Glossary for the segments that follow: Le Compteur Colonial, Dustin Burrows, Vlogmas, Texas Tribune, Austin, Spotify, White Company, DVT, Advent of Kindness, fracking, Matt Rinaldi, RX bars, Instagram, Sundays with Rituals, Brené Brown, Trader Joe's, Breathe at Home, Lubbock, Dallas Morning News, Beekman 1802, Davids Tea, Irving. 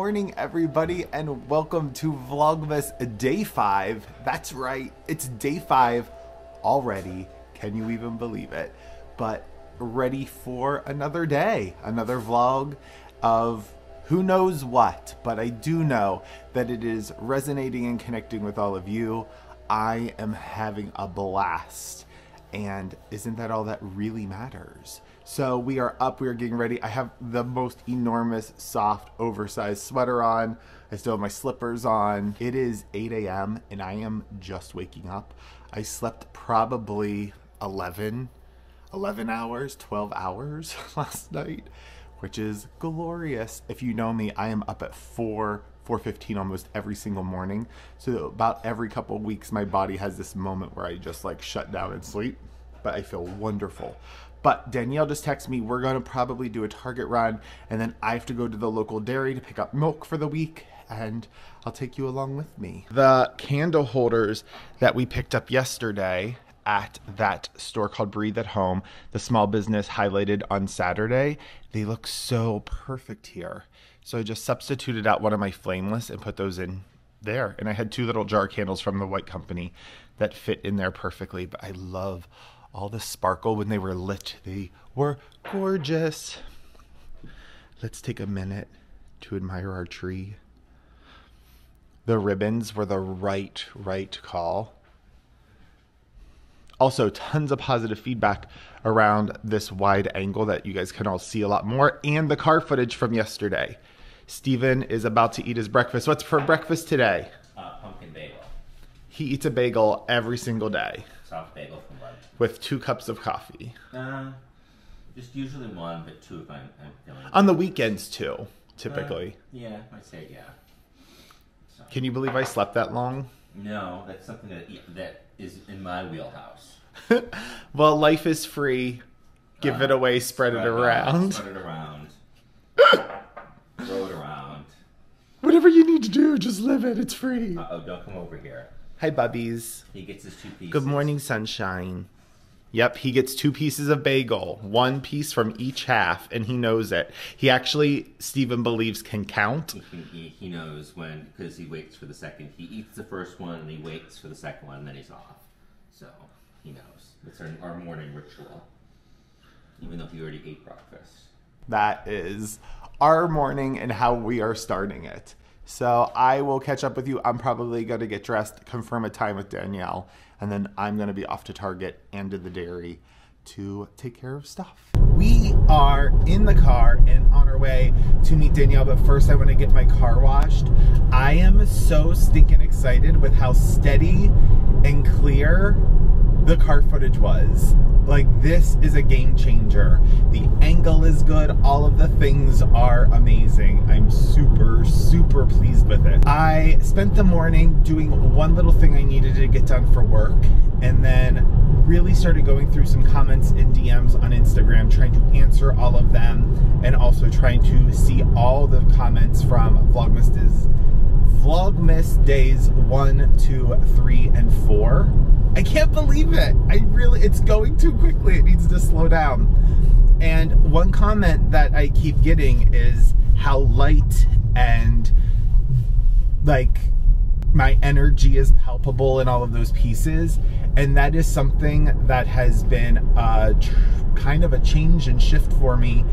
morning, everybody, and welcome to Vlogmas Day 5. That's right, it's Day 5 already. Can you even believe it? But ready for another day, another vlog of who knows what, but I do know that it is resonating and connecting with all of you. I am having a blast, and isn't that all that really matters? So we are up, we are getting ready. I have the most enormous, soft, oversized sweater on. I still have my slippers on. It is 8 a.m. and I am just waking up. I slept probably 12 hours last night, which is glorious. If you know me, I am up at 4:15 almost every single morning. So about every couple of weeks, my body has this moment where I just like shut down and sleep, but I feel wonderful. But Danielle just texted me, we're gonna probably do a Target run, and then I have to go to the local dairy to pick up milk for the week, and I'll take you along with me. The candle holders that we picked up yesterday at that store called Breathe at Home, the small business highlighted on Saturday, they look so perfect here. So I just substituted out one of my flameless and put those in there. And I had two little jar candles from the White Company that fit in there perfectly, but I love all the sparkle when they were lit. They were gorgeous. Let's take a minute to admire our tree. The ribbons were the right call. Also, tons of positive feedback around this wide angle that you guys can all see a lot more, and the car footage from yesterday. Steven is about to eat his breakfast. What's for breakfast today? Pumpkin bagel. He eats a bagel every single day. Soft bagel from lunch. With 2 cups of coffee. Just usually one, but 2 if I'm feeling on the weekends too, typically. Yeah, I'd say yeah. So. Can you believe I slept that long? No, that's something that is in my wheelhouse. Well, life is free. Give it away, spread it around. Spread it around. Throw it around. Whatever you need to do, just live it. It's free. Uh-oh, don't come over here. Hi, Bubbies. He gets his 2 pieces. Good morning, sunshine. Yep, he gets 2 pieces of bagel. 1 piece from each half, and he knows it. He actually, Stephen believes, can count. He knows when, because he waits for the second. He eats the first one, and he waits for the second one, and then he's off. So, he knows. It's our morning ritual, even though he already ate breakfast. That is our morning and how we are starting it. So I will catch up with you. I'm probably going to get dressed, confirm a time with Danielle, and then I'm going to be off to Target and to the dairy to take care of stuff. We are in the car and on our way to meet Danielle, but first I want to get my car washed. I am so stinking excited with how steady and clear the car footage was. Like, this is a game changer. The angle is good. All of the things are amazing. I'm super, super pleased with it. I spent the morning doing one little thing I needed to get done for work, and then really started going through some comments and DMs on Instagram, trying to answer all of them, and also trying to see all the comments from Vlogmas days 1, 2, 3, and 4. I can't believe it. It's going too quickly. It needs to slow down. And one comment that I keep getting is how light and like my energy is palpable in all of those pieces. And that is something that has been kind of a change and shift for me.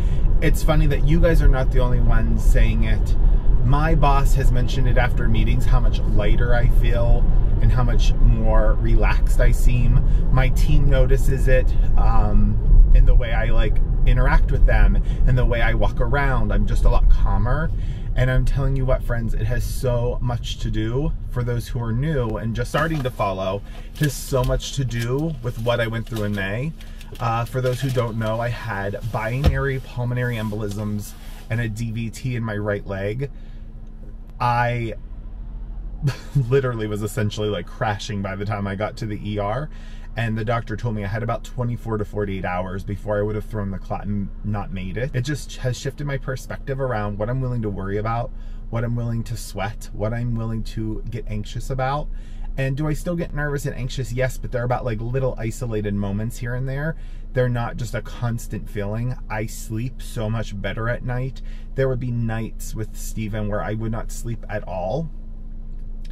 It's funny that you guys are not the only ones saying it. My boss has mentioned it after meetings, how much lighter I feel and how much more relaxed I seem. My team notices it in the way I like interact with them and the way I walk around. I'm just a lot calmer. And I'm telling you what, friends, it has so much to do for those who are new and just starting to follow. It has so much to do with what I went through in May. For those who don't know, I had binary pulmonary embolisms and a DVT in my right leg. I literally was essentially like crashing by the time I got to the ER, and the doctor told me I had about 24 to 48 hours before I would have thrown the clot and not made it. It just has shifted my perspective around what I'm willing to worry about, what I'm willing to sweat, what I'm willing to get anxious about, And do I still get nervous and anxious? Yes, but they're about like little isolated moments here and there. They're not just a constant feeling. I sleep so much better at night. There would be nights with Steven where I would not sleep at all.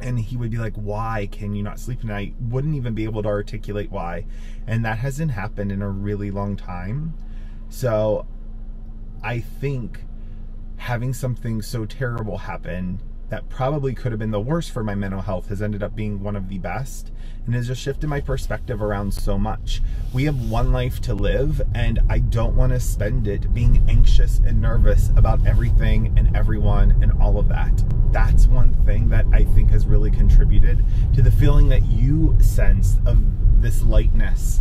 And he would be like, why can you not sleep? And I wouldn't even be able to articulate why. And that hasn't happened in a really long time. So I think having something so terrible happen that probably could have been the worst for my mental health has ended up being one of the best, and has just shifted my perspective around so much. We have one life to live, and I don't want to spend it being anxious and nervous about everything and everyone and all of that. That's one thing that I think has really contributed to the feeling that you sense of this lightness.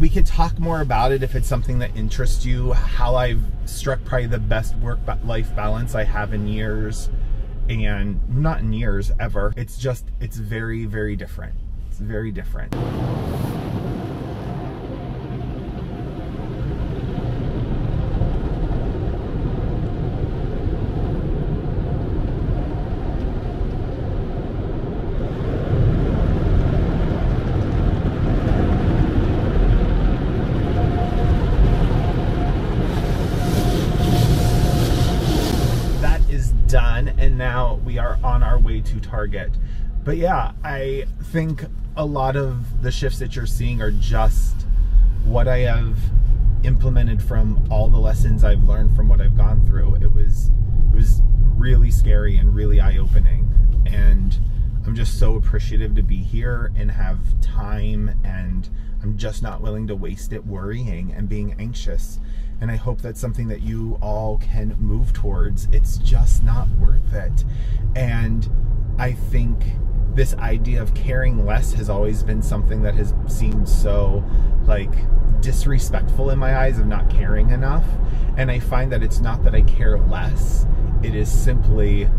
We can talk more about it if it's something that interests you, how I've struck probably the best work-life balance I have in years. And not in years ever. It's just, it's very, very different. It's very different. To Target. But yeah, I think a lot of the shifts that you're seeing are just what I have implemented from all the lessons I've learned from what I've gone through. It was really scary and really eye-opening, and I'm just so appreciative to be here and have time, and I'm just not willing to waste it worrying and being anxious. And I hope that's something that you all can move towards. It's just not worth it. And I think this idea of caring less has always been something that has seemed so like disrespectful in my eyes, of not caring enough. And I find that it's not that I care less, it is simply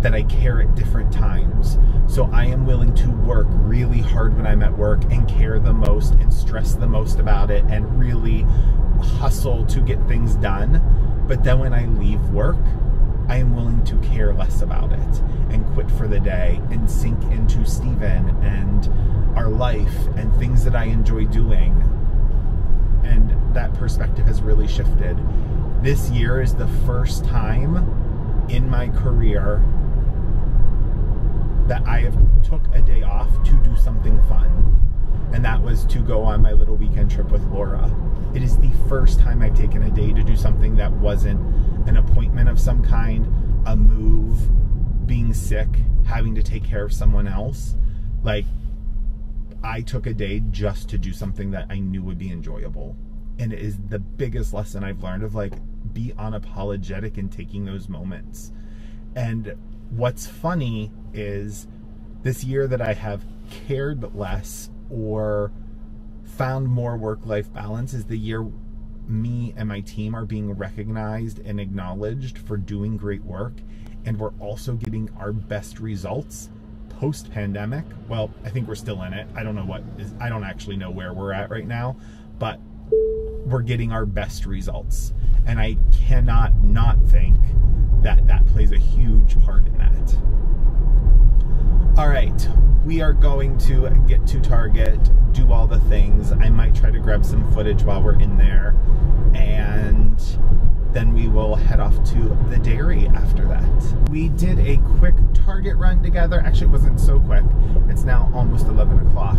that I care at different times. So I am willing to work really hard when I'm at work and care the most and stress the most about it and really hustle to get things done. But then when I leave work, I am willing to care less about it and quit for the day and sink into Steven and our life and things that I enjoy doing. And that perspective has really shifted. This year is the first time in my career that I have took a day off to do something fun. And that was to go on my little weekend trip with Laura. It is the first time I've taken a day to do something that wasn't an appointment of some kind, a move, being sick, having to take care of someone else. Like, I took a day just to do something that I knew would be enjoyable. And it is the biggest lesson I've learned of, like, be unapologetic in taking those moments. And what's funny is this year that I have cared less or found more work-life balance is the year me and my team are being recognized and acknowledged for doing great work, and we're also getting our best results post-pandemic. Well, I think we're still in it. I don't know I don't actually know where we're at right now, but we're getting our best results. And I cannot not think that that plays a huge part in that. All right, we are going to get to Target, do all the things. I might try to grab some footage while we're in there, and then we will head off to the dairy after that. We did a quick Target run together. Actually, it wasn't so quick. It's now almost 11 o'clock,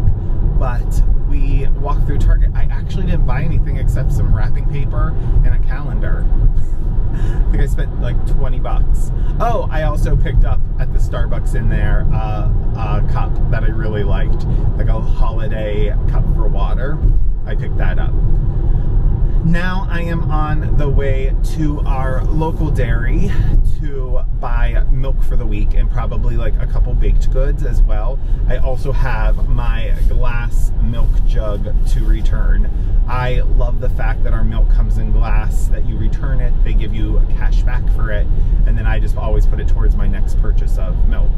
but we walked through Target. I actually didn't buy anything except some wrapping paper and a calendar. I think I spent like 20 bucks. Oh, I also picked up at the Starbucks in there a cup that I really liked, like a holiday cup for water. I picked that up. Now I am on the way to our local dairy to buy milk for the week and probably like a couple baked goods as well. I also have my glass milk jug to return. I love the fact that our milk comes in glass, that you return it, they give you cash back for it, and then I just always put it towards my next purchase of milk.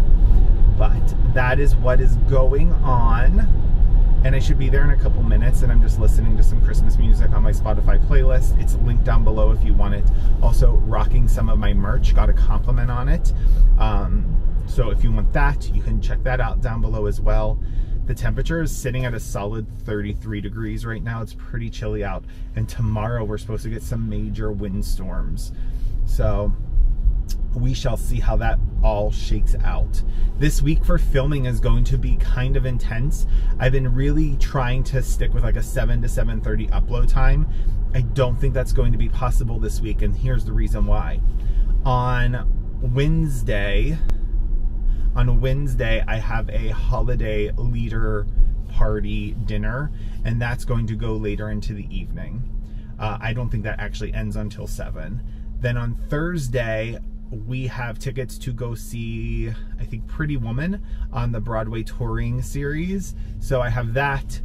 But that is what is going on. And I should be there in a couple minutes, and I'm just listening to some Christmas music on my Spotify playlist. It's linked down below if you want it. Also rocking some of my merch, got a compliment on it. So if you want that, you can check that out down below as well. The temperature is sitting at a solid 33 degrees right now. It's pretty chilly out. And tomorrow we're supposed to get some major windstorms. So we shall see how that all shakes out. This week for filming is going to be kind of intense. I've been really trying to stick with like a 7 to 7:30 upload time. I don't think that's going to be possible this week, and here's the reason why. On Wednesday, I have a holiday leader party dinner, and that's going to go later into the evening. I don't think that actually ends until 7. Then on Thursday, we have tickets to go see, I think, Pretty Woman on the Broadway touring series. So I have that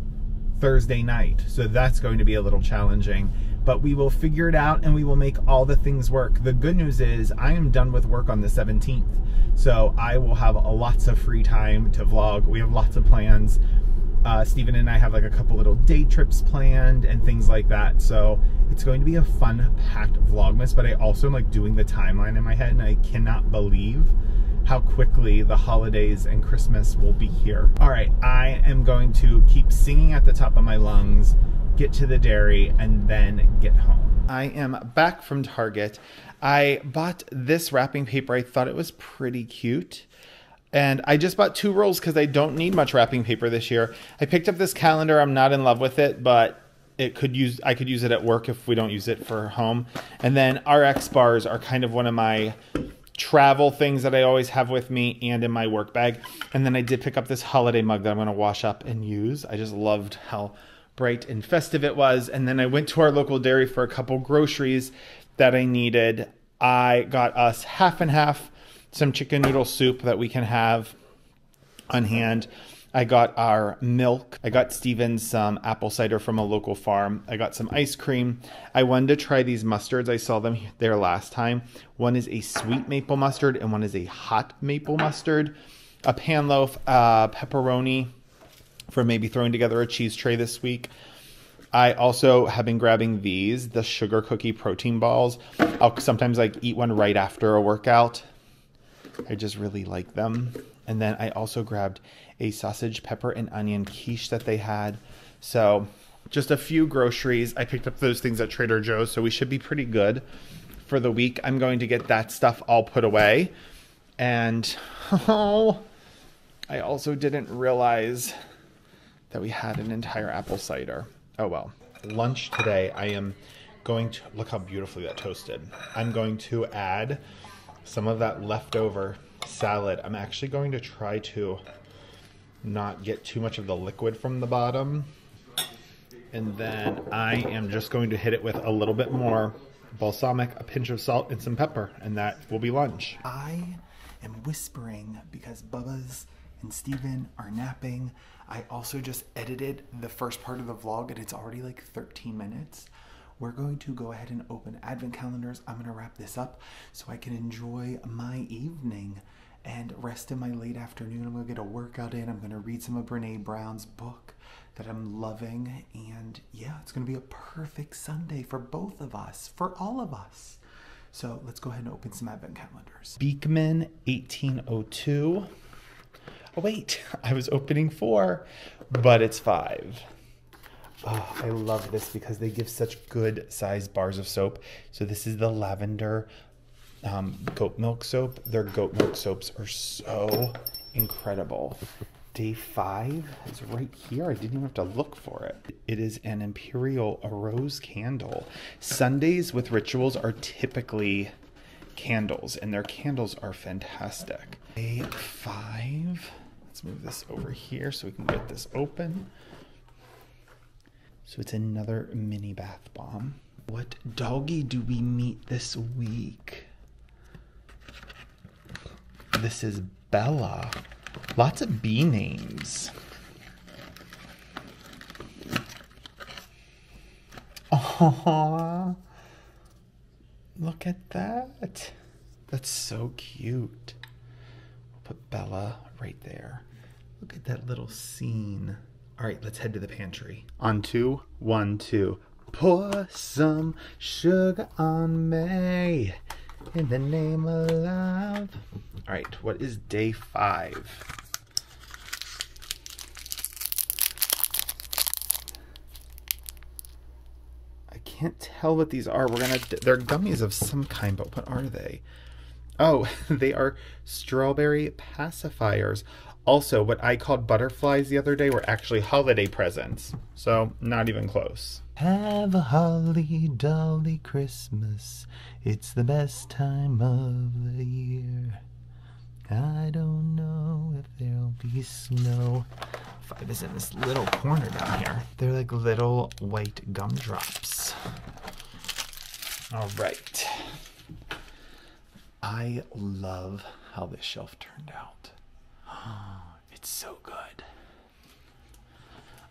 Thursday night. So that's going to be a little challenging, but we will figure it out and we will make all the things work. The good news is I am done with work on the 17th. So I will have lots of free time to vlog. We have lots of plans. Steven and I have like a couple little day trips planned and things like that. So it's going to be a fun packed Vlogmas, but I also am like doing the timeline in my head, and I cannot believe how quickly the holidays and Christmas will be here. All right, I am going to keep singing at the top of my lungs, get to the dairy, and then get home. I am back from Target. I bought this wrapping paper. I thought it was pretty cute. And I just bought 2 rolls because I don't need much wrapping paper this year. I picked up this calendar. I'm not in love with it, but I could use it at work if we don't use it for home. And then RX bars are kind of one of my travel things that I always have with me and in my work bag. And then I did pick up this holiday mug that I'm going to wash up and use. I just loved how bright and festive it was. And then I went to our local dairy for a couple groceries that I needed. I got us half and half, some chicken noodle soup that we can have on hand. I got our milk. I got Steven some apple cider from a local farm. I got some ice cream. I wanted to try these mustards. I saw them there last time. One is a sweet maple mustard and one is a hot maple mustard. A pan loaf, pepperoni for maybe throwing together a cheese tray this week. I also have been grabbing these, the sugar cookie protein balls. I'll sometimes like eat one right after a workout. I just really like them. And then I also grabbed a sausage, pepper, and onion quiche that they had. So just a few groceries. I picked up those things at Trader Joe's, so we should be pretty good for the week. I'm going to get that stuff all put away. And oh, I also didn't realize that we had an entire apple cider. Oh well. Lunch today, I am going to, look how beautifully that toasted. I'm going to add some of that leftover salad. I'm actually going to try to not get too much of the liquid from the bottom. And then I am just going to hit it with a little bit more balsamic, a pinch of salt, and some pepper. And that will be lunch. I am whispering because Bubba's and Steven are napping. I also just edited the first part of the vlog and it's already like 13 minutes. We're going to go ahead and open Advent calendars. I'm going to wrap this up so I can enjoy my evening and rest in my late afternoon. I'm going to get a workout in. I'm going to read some of Brené Brown's book that I'm loving. And yeah, it's going to be a perfect Sunday for both of us, for all of us. So let's go ahead and open some Advent calendars. Beekman 1802. Oh wait, I was opening 4, but it's 5. Oh, I love this because they give such good sized bars of soap. So this is the lavender goat milk soap. Their goat milk soaps are so incredible. Day 5 is right here. I didn't even have to look for it. It is an imperial, a rose candle. Sundays with Rituals are typically candles, and their candles are fantastic. Day 5. Let's move this over here so we can get this open. So it's another mini bath bomb. What doggy do we meet this week? This is Bella. Lots of bee names. Aww. Look at that. That's so cute. We'll put Bella right there. Look at that little scene. All right, let's head to the pantry. On 2, 1, 2. Pour some sugar on me. in the name of love. All right, what is day 5? I can't tell what these are. They're gummies of some kind, but what are they? Oh, they are strawberry pacifiers. Also, what I called butterflies the other day were actually holiday presents. So, not even close. Have a holly dolly Christmas. It's the best time of the year. I don't know if there'll be snow. 5 is in this little corner down here. They're like little white gumdrops. All right. I love how this shelf turned out. It's so good.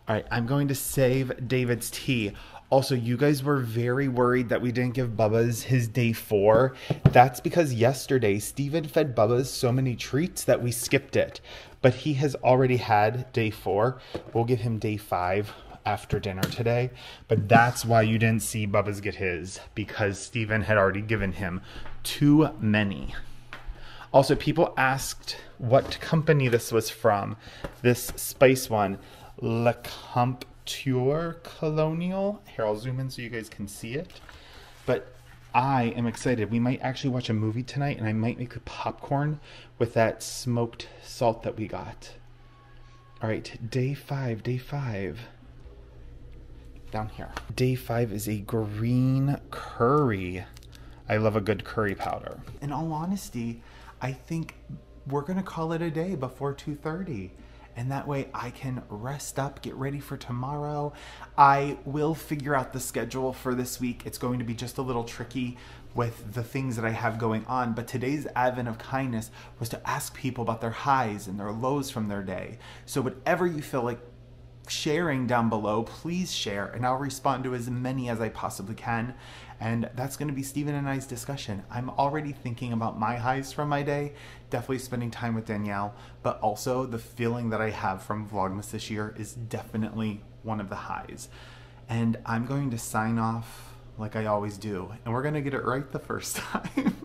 All right, I'm going to save David's tea. Also, you guys were very worried that we didn't give Bubba's his day 4. That's because yesterday, Steven fed Bubba's so many treats that we skipped it. But he has already had day 4. We'll give him day 5 after dinner today. But that's why you didn't see Bubba's get his, because Steven had already given him too many. Also, people asked what company this was from, this spice one, Le Compteur Colonial. Here, I'll zoom in so you guys can see it. But I am excited. We might actually watch a movie tonight, and I might make a popcorn with that smoked salt that we got. All right, day 5. Down here. Day 5 is a green curry. I love a good curry powder. In all honesty, I think we're gonna call it a day before 2:30. And that way I can rest up, get ready for tomorrow. I will figure out the schedule for this week. It's going to be just a little tricky with the things that I have going on, but today's Advent of Kindness was to ask people about their highs and their lows from their day. So whatever you feel like sharing down below, please share, and I'll respond to as many as I possibly can. And that's going to be Steven and I's discussion. I'm already thinking about my highs from my day, definitely spending time with Danielle, but also the feeling that I have from Vlogmas this year is definitely one of the highs. And I'm going to sign off like I always do, and we're going to get it right the first time.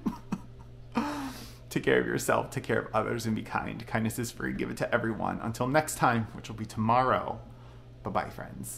Take care of yourself, take care of others, and be kind. Kindness is free. Give it to everyone. Until next time, which will be tomorrow. Bye-bye, friends.